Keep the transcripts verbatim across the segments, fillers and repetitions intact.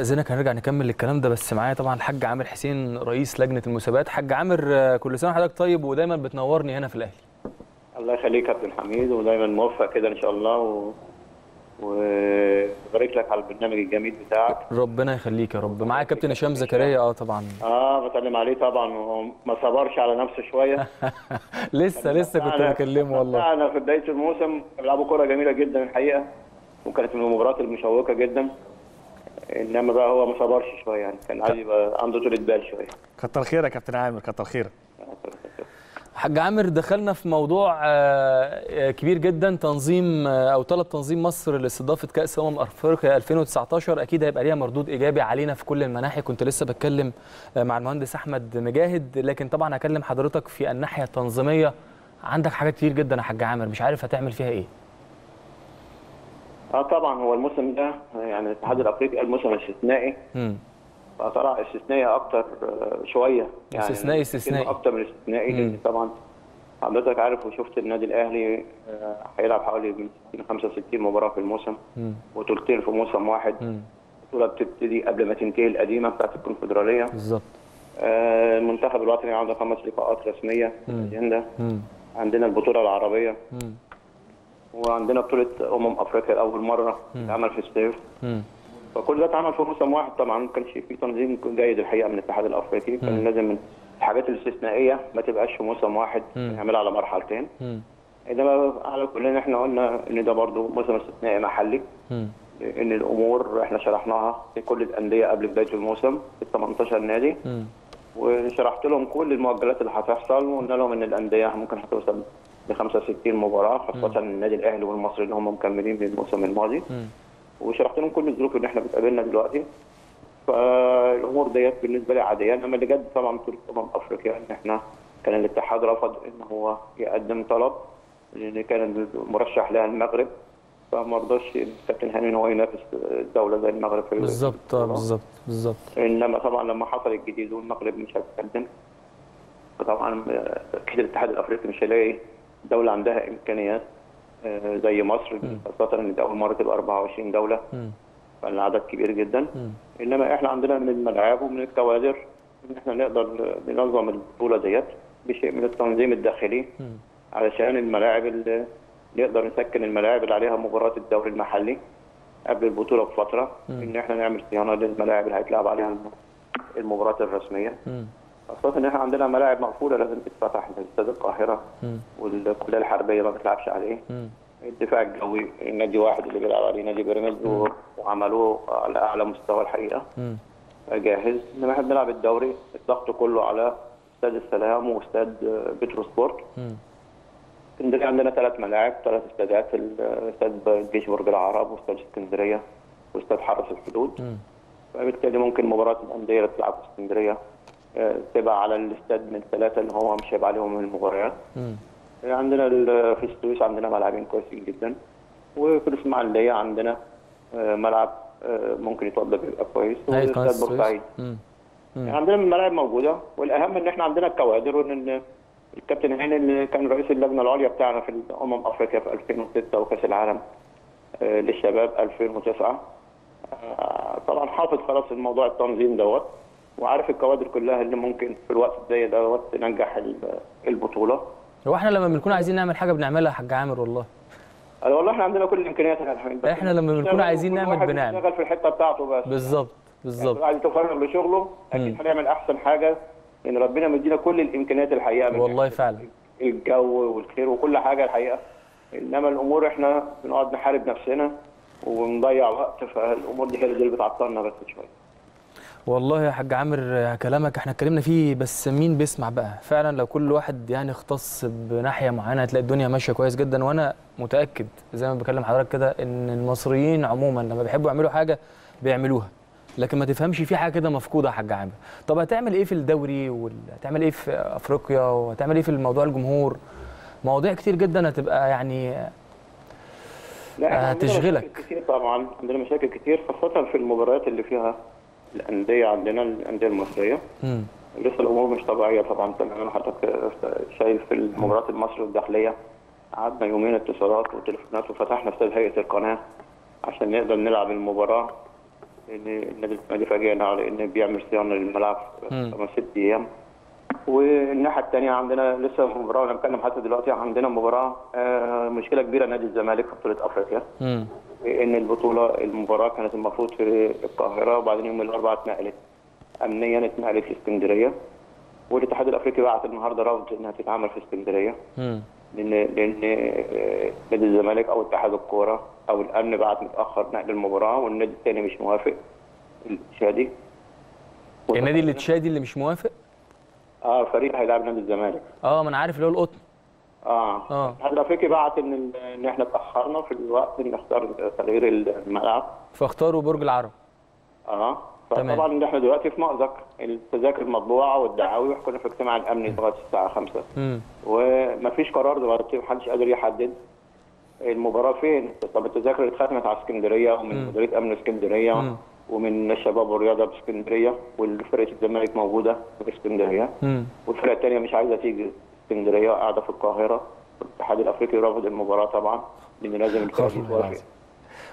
إذنك هنرجع نكمل الكلام ده، بس معايا طبعا الحاج عامر حسين رئيس لجنه المسابقات. حاج عامر، كل سنه وحضرتك طيب ودايما بتنورني هنا في الاهلي. الله يخليك يا عبد الحميد، ودايما موفق كده ان شاء الله، وبارك و... لك على البرنامج الجميل بتاعك. ربنا يخليك يا رب. معايا كابتن هشام زكريا. اه طبعا اه بكلم عليه طبعا، وهو ما صبرش على نفسه شويه. لسه لسه كنت بكلمه والله. انا في بدايه الموسم بيلعبوا كوره جميله جدا الحقيقه، وكانت من المباريات المشوقه جدا، انما بقى هو ما صبرش شويه، يعني كان عايز يبقى عنده طولة بال شويه. كتر خيرك يا كابتن عامر، كتر خيرك. حاج عامر، دخلنا في موضوع كبير جدا، تنظيم او طلب تنظيم مصر لاستضافه كاس امم افريقيا ألفين وتسعطاشر، اكيد هيبقى ليها مردود ايجابي علينا في كل المناحي. كنت لسه بتكلم مع المهندس احمد مجاهد، لكن طبعا هكلم حضرتك في الناحيه التنظيميه. عندك حاجات كتير جدا يا حاج عامر، مش عارف هتعمل فيها ايه. اه طبعا هو الموسم ده يعني الاتحاد الافريقي الموسم استثنائي، فطلع استثنائي اكتر شويه، يعني استثنائي استثنائي اكتر من استثنائي. طبعا حضرتك عارف وشفت النادي الاهلي هيلعب حوالي من ستين لخمسة وستين مباراه في الموسم، وثلثين في موسم واحد. البطوله بتبتدي قبل ما تنتهي القديمه بتاعت الكونفدراليه بالظبط. آه المنتخب الوطني عنده خمس لقاءات رسميه اجنده، عندنا البطوله العربيه، مم. وعندنا بطولة أمم أفريقيا لأول مرة اتعمل في الصيف، فكل ده اتعمل في موسم واحد. طبعا ما كانش في تنظيم جيد الحقيقة من الاتحاد الأفريقي، كان لازم الحاجات الاستثنائية ما تبقاش في موسم واحد، نعملها على مرحلتين. إنما على كلنا احنا قلنا إن ده برضه موسم استثنائي محلي، لأن الأمور احنا شرحناها لكل الأندية قبل بداية الموسم في ثمنتاشر نادي، وشرحت لهم كل المؤجلات اللي هتحصل، وقلنا لهم إن الأندية ممكن هتوصل ل خمسة وستين مباراه، خاصه النادي الاهلي والمصري اللي هم مكملين للموسم الماضي، م. وشرحت لهم كل الظروف اللي احنا بتقابلنا دلوقتي. فالامور ديت بالنسبه لي عاديه، انما اللي جد طبعا بطوله امم افريقيا ان احنا كان الاتحاد رفض ان هو يقدم طلب، لان كان مرشح لها المغرب، فما رضاش الكابتن هاني ان هو ينافس دوله زي المغرب في بالظبط. بالظبط بالظبط. انما طبعا لما حصل الجديد والمغرب مش هتقدم، فطبعا اكيد الاتحاد الافريقي مش هيلاقي دولة عندها إمكانيات زي مصر، خاصة إن دي أول مرة تبقى أربعة وعشرين دولة، فالعدد كبير جدا. م. إنما إحنا عندنا من الملاعب ومن الكوادر إن إحنا نقدر ننظم البطولة ديت بشيء من التنظيم الداخلي، م. علشان الملاعب اللي نقدر نسكن الملاعب اللي عليها مباراة الدوري المحلي قبل البطولة بفترة، م. إن إحنا نعمل صيانة للملاعب اللي هيتلعب عليها المباراة الرسمية. م. خاصة ان احنا عندنا ملاعب مقفولة لازم تتفتح، زي استاد القاهرة والكلية الحربية ما بتلعبش عليه، الدفاع الجوي نادي واحد اللي بيلعب عليه نادي بيراميدز، وعملوه على أعلى مستوى الحقيقة، مم. جاهز. انما احنا بنلعب الدوري الضغط كله على استاد السلام واستاد بترو سبورت. اسكندرية عندنا ثلاث ملاعب، ثلاث استادات، استاد جيش برج العرب واستاد اسكندرية واستاد حرس الحدود، مم. فبالتالي ممكن مباراة الأندية اللي بتلعب في اسكندرية تبقى على الاستاد من ثلاثه اللي هو مش هيبقى عليهم المباريات. عندنا في السويس عندنا ملعبين كويسين جدا، وفي الاسماعيليه عندنا ملعب ممكن يتوضب يبقى كويس، واستاد بورسعيد. عندنا الملاعب موجوده، والاهم ان احنا عندنا الكوادر، وان الكابتن هاني اللي كان رئيس اللجنه العليا بتاعنا في امم افريقيا في ألفين وستة وكاس العالم للشباب ألفين وتسعة طبعا حاطط خلاص الموضوع التنظيم دوت، وعارف الكوادر كلها اللي ممكن في الوقت الجاي دوت تنجح البطوله. هو احنا لما بنكون عايزين نعمل حاجه بنعملها يا حاج عامر والله. والله احنا عندنا كل الامكانيات يا حبيبي، احنا لما بنكون عايزين نعمل بنعمل. بنشتغل في الحته بتاعته بس. بالظبط بالظبط. يعني عايز يتفرغ لشغله اكيد هنعمل احسن حاجه، لان ربنا مدينا كل الامكانيات الحقيقه والله فعلا، الجو والخير وكل حاجه الحقيقه. انما الامور احنا بنقعد نحارب نفسنا ونضيع وقت، فالامور دي هي اللي بتعطلنا بس شويه. والله يا حاج عامر كلامك احنا اتكلمنا فيه، بس مين بيسمع بقى فعلا؟ لو كل واحد يعني اختص بناحيه معينه هتلاقي الدنيا ماشيه كويس جدا. وانا متاكد زي ما بكلم حضرتك كده ان المصريين عموما لما بيحبوا يعملوا حاجه بيعملوها، لكن ما تفهمش في حاجه كده مفقوده يا حاج عامر. طب هتعمل ايه في الدوري، وهتعمل ايه في افريقيا، وهتعمل ايه في الموضوع الجمهور؟ مواضيع كتير جدا هتبقى يعني هتشغلك. طبعا عندنا مشاكل كتير، خاصه في المباريات اللي فيها الأندية، عندنا الأندية المصرية لسه الأمور مش طبيعية طبعا تماما. حضرتك شايف في المباريات المصرية الداخلية قعدنا يومين اتصالات وتليفونات، وفتحنا استاد هيئة القناة عشان نقدر نلعب المباراة، اللي اللي فاجئنا على انه بيعمل صيانه للملعب خمس ست ايام. والناحيه الثانيه عندنا لسه مباراه، وانا بتكلم حتى دلوقتي عندنا مباراه آه مشكله كبيره نادي الزمالك في بطوله افريقيا. امم ان البطوله المباراه كانت المفروض في القاهره، وبعدين يوم الاربعاء اتنقلت امنيا اتنقلت لاسكندريه، والاتحاد الافريقي بعت النهارده رفض انها تتعمل في اسكندريه. امم لان لان نادي الزمالك او اتحاد الكوره او الامن بعت متاخر نقل المباراه، والنادي الثاني مش موافق الشادي. النادي اللي الشادي اللي مش موافق؟ اه فريق هيلاعب نادي الزمالك. اه ما انا عارف اللي هو القطن. اه اه الاتحاد الافريقي بعت ان ان احنا اتاخرنا في الوقت ان نختار تغيير الملعب، فاختاروا برج العرب. اه فطبعا احنا دلوقتي في مأزق، التذاكر مطبوعه والدعاوي، وكنا في اجتماع الامني لغايه الساعه خمسة. امم ومفيش قرار دلوقتي، محدش قادر يحدد المباراه فين. طب التذاكر اللي اتختمت على اسكندريه ومن مديريه امن اسكندريه ومن الشباب والرياضه باسكندريه، والفرقه الزمالك موجوده في اسكندريه، والفرقه الثانيه مش عايزه تيجي اسكندريه، قاعده في القاهره. الاتحاد الافريقي رافض المباراه طبعا، لان لازم الفرقه توافق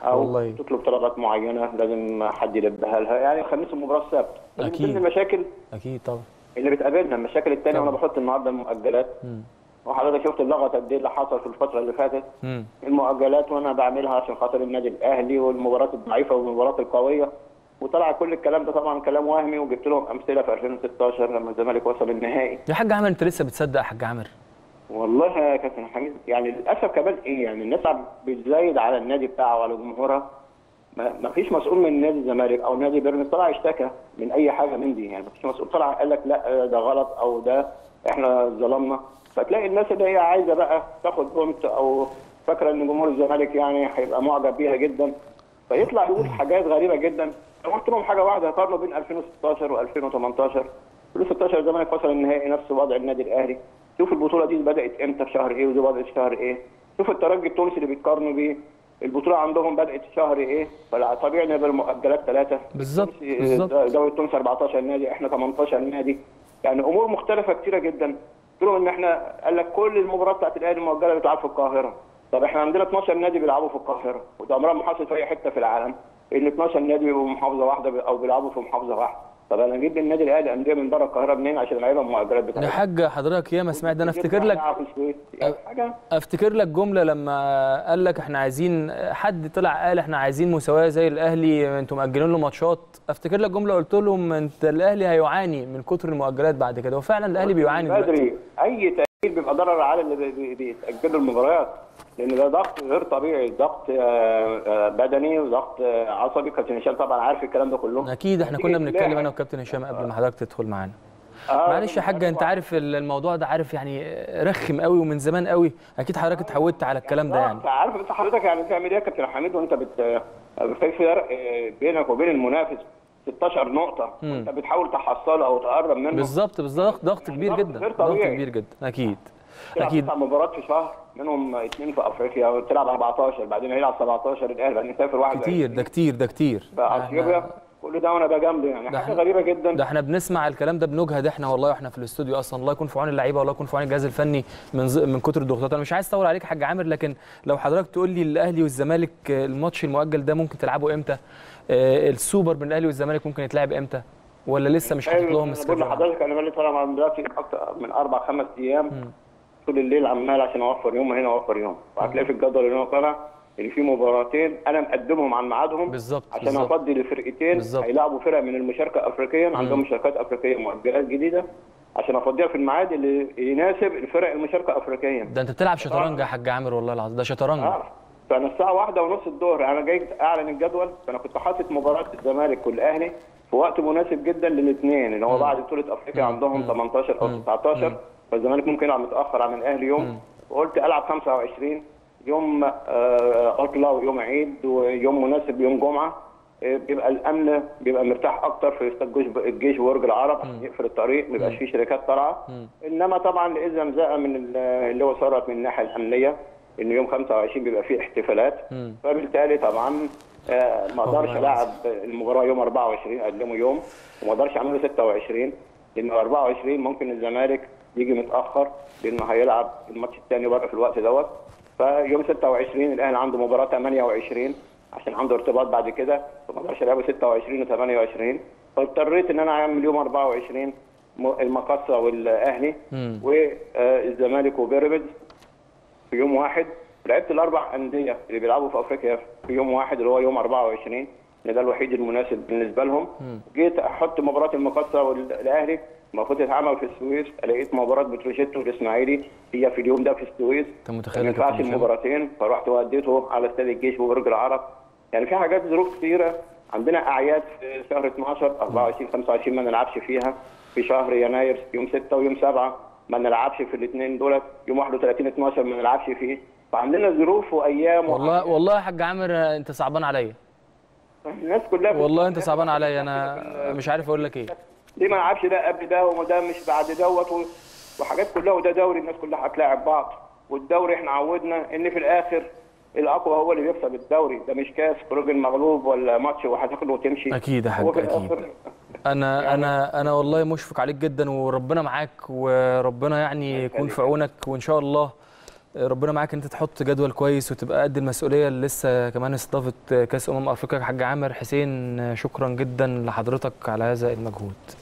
او تطلب طلبات معينه لازم حد يلبها لها، يعني الخميس المباراه السبت. اكيد من المشاكل اكيد طبعا اللي بتقابلنا المشاكل الثانيه، وانا بحط النهارده المؤجلات، وحضرتك شفت اللغط قد ايه اللي حصل في الفتره اللي فاتت. مم. المؤجلات وانا بعملها عشان خاطر النادي الاهلي والمباريات الضعيفه والمباريات القويه، وطلع كل الكلام ده طبعا كلام وهمي، وجبت لهم امثله في ألفين وستاشر لما الزمالك وصل النهائي. يا حاج عامر انت لسه بتصدق يا حاج عامر؟ والله يا كابتن حميد يعني للاسف كمان ايه، يعني الناس بتزايد على النادي بتاعه وعلى جمهورها. ما فيش مسؤول من نادي الزمالك او نادي بيراميدز طلع يشتكى من اي حاجه من دي، يعني ما فيش مسؤول طلع قال لك لا ده غلط او ده احنا ظلمنا. فتلاقي الناس اللي هي عايزه بقى تاخد بونت او فاكره ان جمهور الزمالك يعني هيبقى معجب بيها جدا، فيطلع يقول حاجات غريبه جدا. انا قلت لهم حاجه واحده، هقارنوا بين ألفين وستاشر وألفين وتمنتاشر. ألفين وستاشر الزمالك وصل النهائي نفس وضع النادي الاهلي. شوف البطوله دي بدات امتى في شهر ايه، ودي بدات في شهر ايه. شوف الترجي التونسي اللي بيتقارنوا بيه البطوله عندهم بدات في شهر ايه، فطبيعي ان يبقى المؤجلات ثلاثه بالظبط. دوري التونسي أربعتاشر نادي، احنا تمنتاشر نادي، يعني امور مختلفه كثيره جدا. قلت لهم ان احنا قال لك كل المباراه بتاعت الاهلي المؤجله بتلعب في القاهره. طب احنا عندنا اتناشر نادي بيلعبوا في القاهره، وده عمرها ما حصل في اي حته في العالم ان اتناشر نادي بيبقوا محافظه واحده او بيلعبوا في محافظه واحده. طب انا اجيب النادي الاهلي انديه من بره القاهره منين عشان اللعيبه المؤجلات بتاعتها؟ يا حاج حضرتك يا ما سمعت ده، انا افتكر لك افتكر لك جمله لما قال لك احنا عايزين، حد طلع قال احنا عايزين مساواه زي الاهلي انتم مأجلين له ماتشات. افتكر لك جمله قلت لهم انت الاهلي هيعاني من كتر المؤجلات بعد كده، وفعلا الاهلي بيعاني دلوقتي. اي تاجيل بيبقى ضرر على اللي بيتاجلوا المباريات، لان ده ضغط غير طبيعي، ضغط بدني وضغط عصبي. كابتن هشام طبعا عارف الكلام ده كله اكيد، احنا كنا بنتكلم انا وكابتن هشام قبل ما حضرتك تدخل معانا. آه معلش يا حاجه انت عارف الموضوع ده، عارف يعني رخم قوي ومن زمان قوي، اكيد حضرتك اتعودت على الكلام ده يعني. انت عارف انت حضرتك يعني بتعمل ايه يا كابتن حميد وانت بت في فرق بينك وبين المنافس ستاشر نقطه، انت بتحاول تحصله او تقرب منه. بالظبط بالظبط، ضغط كبير جدا، ضغط كبير جدا اكيد اكيد. تلعب مباريات في شهر منهم اثنين في افريقيا، وتلعب أربعتاشر بعدين هيلعب سبعتاشر الاهلي، بعدين يسافر واحد كتير، ده كتير ده كتير افريقيا كل ده، وانا بجامله يعني حاجه غريبه جدا. ده احنا بنسمع الكلام ده بنجهد احنا والله، واحنا في الاستوديو اصلا. الله يكون في عون اللعيبه، والله يكون في عون الجهاز الفني من ز... من كتر الضغوطات. انا مش عايز اطول عليك يا حاج عامر، لكن لو حضرتك تقول لي الاهلي والزمالك الماتش المؤجل ده ممكن تلعبه امتى؟ آه السوبر بين الاهلي والزمالك ممكن يتلعب امتى؟ ولا لسه مش حاطط لهم سكادول؟ بقول لحضرتك انا بقالي طالع من دلوقتي اكتر من اربع خمس ايام م. طول الليل عمال عشان اوفر يوم وهنا اوفر يوم، وهتلاقي في الجدول اللي هو طالع اللي فيه مباراتين انا مقدمهم عن ميعادهم بالظبط، عشان افضي لفرقتين هيلعبوا فرق من المشاركه افريقيا، عندهم مشاركات افريقيه مؤجلات جديده عشان افضيها في الميعاد اللي يناسب الفرق المشاركه افريقيا. ده انت بتلعب شطرنج يا حاج عامر والله العظيم، ده شطرنج. اه فانا الساعه واحدة ونص الظهر انا جاي اعلن الجدول، فانا كنت حاطط مباراه الزمالك والاهلي في وقت مناسب جدا للاثنين اللي هو بعد بطوله افريقيا عندهم تمنتاشر او تسعتاشر، فالزمالك ممكن يلعب متاخر عن الاهلي يوم، وقلت العب خمسة وعشرين يوم عطله ويوم عيد ويوم مناسب يوم جمعه، بيبقى الامن بيبقى مرتاح اكتر في استاد الجيش وبرج العرب عشان يقفل الطريق، ما يبقاش فيه شركات طالعه. انما طبعا لقيت زمزقه من اللي هو صارت من الناحيه الامنيه ان يوم خمسة وعشرين بيبقى فيه احتفالات، فبالتالي طبعا ما اقدرش العب المباراه يوم أربعة وعشرين اقدمه يوم، وما اقدرش اعمله ستة وعشرين لان أربعة وعشرين ممكن الزمالك يجي متاخر لانه هيلعب الماتش الثاني بره في الوقت دوت. فيوم ستة وعشرين الاهلي عنده مباراه ثمانية وعشرين، عشان عنده ارتباط بعد كده، فما اقدرش العبه ستة وعشرين وثمانية وعشرين، فاضطريت ان انا اعمل يوم أربعة وعشرين المقصه والاهلي والزمالك وبيراميدز في يوم واحد. لعبت الاربع انديه اللي بيلعبوا في افريقيا في يوم واحد اللي هو يوم أربعة وعشرين، ان ده الوحيد المناسب بالنسبه لهم. جيت احط مباراه المقصه والاهلي المفروض تتعمل في السويس، لقيت مباراه بتروجيت والاسماعيلي هي في اليوم ده في السويس، ما ينفعش المباراتين، فرحت وديته على استاد الجيش وبرج العرب. يعني في حاجات ظروف كثيره، عندنا اعياد في شهر اتناشر أربعة وعشرين خمسة وعشرين ما نلعبش فيها، في شهر يناير يوم ستة ويوم سبعة ما نلعبش في الاثنين دولت، يوم واحد وتلاتين اتناشر ما نلعبش فيه، فعندنا ظروف وايام. والله والله يا حاج عامر انت صعبان عليا، الناس كلها والله انت صعبان عليا، انا مش عارف اقول لك ايه. ليه ما نلعبش ده قبل ده وده مش بعد دوت وحاجات كلها، وده دوري الناس كلها هتلاعب بعض، والدوري احنا عودنا ان في الاخر الاقوى هو اللي بيكسب الدوري، ده مش كاس راجل مغلوب ولا ماتش وهتاخده وتمشي. اكيد يا حاج اكيد. انا يعني انا انا والله مشفق عليك جدا، وربنا معاك، وربنا يعني يكون في عونك، وان شاء الله ربنا معاك انت تحط جدول كويس وتبقى قد المسؤوليه اللي لسه كمان استضافه كاس امم افريقيا. يا حاج عامر حسين شكرا جدا لحضرتك على هذا المجهود.